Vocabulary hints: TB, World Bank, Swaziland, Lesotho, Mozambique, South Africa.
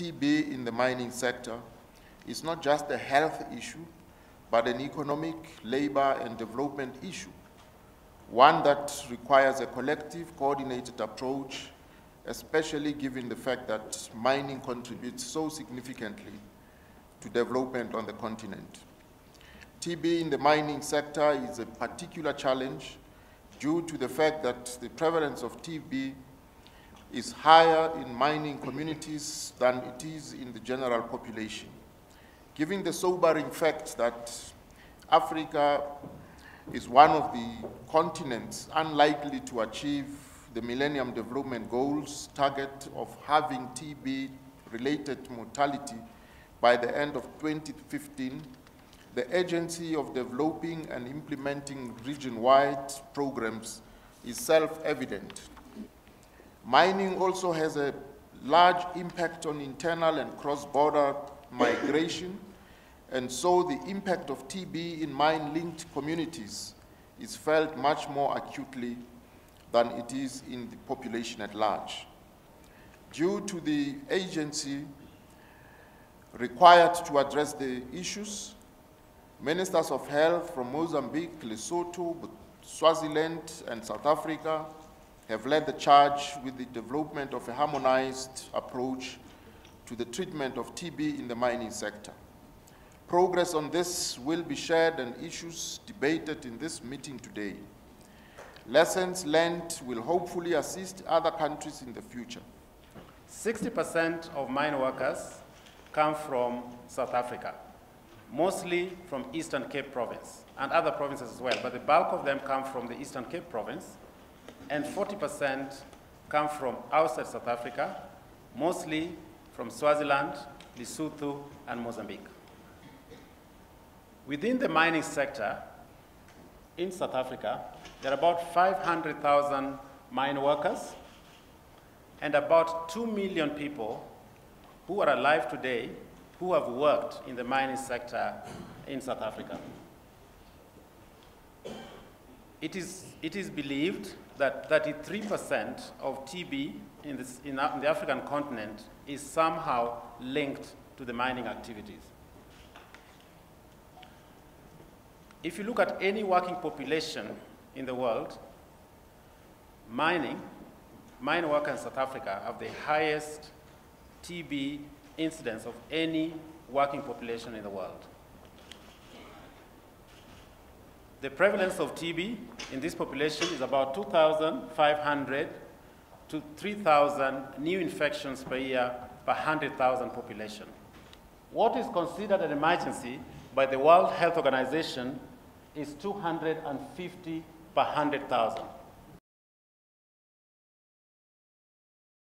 TB in the mining sector is not just a health issue, but an economic, labor, and development issue, one that requires a collective, coordinated approach, especially given the fact that mining contributes so significantly to development on the continent. TB in the mining sector is a particular challenge due to the fact that the prevalence of TB is higher in mining communities than it is in the general population, given the sobering fact that Africa is one of the continents unlikely to achieve the Millennium Development Goals target of halving TB-related mortality by the end of 2015, the urgency of developing and implementing region-wide programs is self-evident. Mining also has a large impact on internal and cross-border migration, and so the impact of TB in mine-linked communities is felt much more acutely than it is in the population at large. Due to the agency required to address the issues, ministers of health from Mozambique, Lesotho, Swaziland, and South Africa have led the charge with the development of a harmonized approach to the treatment of TB in the mining sector. Progress on this will be shared and issues debated in this meeting today. Lessons learned will hopefully assist other countries in the future. 60% of mine workers come from South Africa, mostly from Eastern Cape Province and other provinces as well, but the bulk of them come from the Eastern Cape Province, and 40% come from outside South Africa, mostly from Swaziland, Lesotho, and Mozambique. Within the mining sector in South Africa, there are about 500,000 mine workers and about 2 million people who are alive today who have worked in the mining sector in South Africa. It is believed that 33% of TB in the African continent is somehow linked to the mining activities. If you look at any working population in the world, mine workers in South Africa have the highest TB incidence of any working population in the world. The prevalence of TB in this population is about 2,500 to 3,000 new infections per year per 100,000 population. What is considered an emergency by the World Health Organization is 250 per 100,000.